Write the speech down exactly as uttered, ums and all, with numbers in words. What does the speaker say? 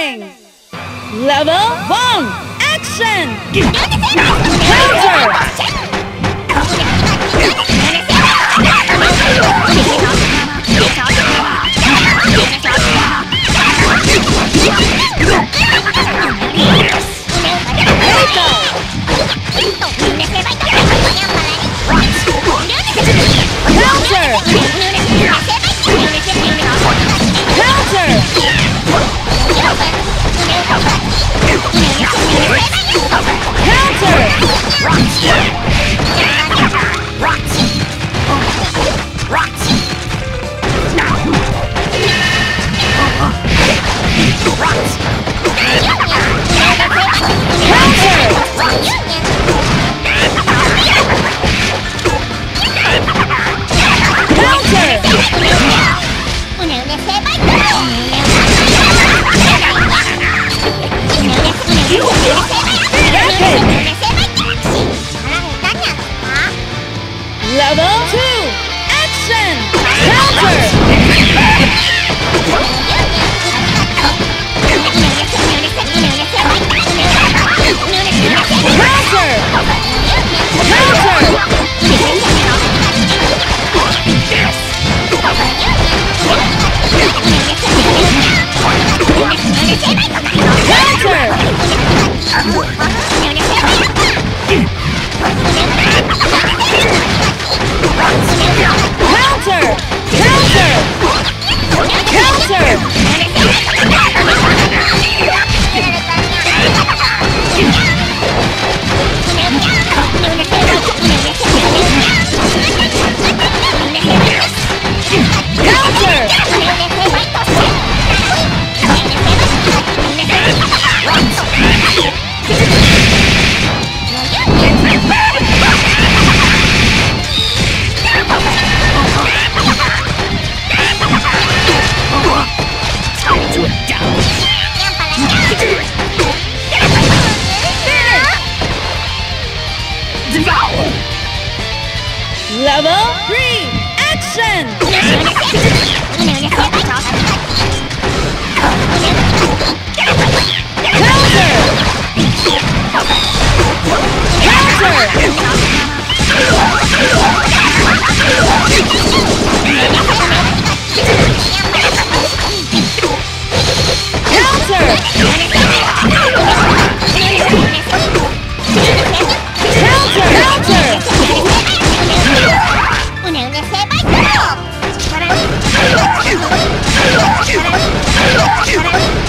training. Level one, action! Level three, action! Counter! Counter! Counter! Counter! Get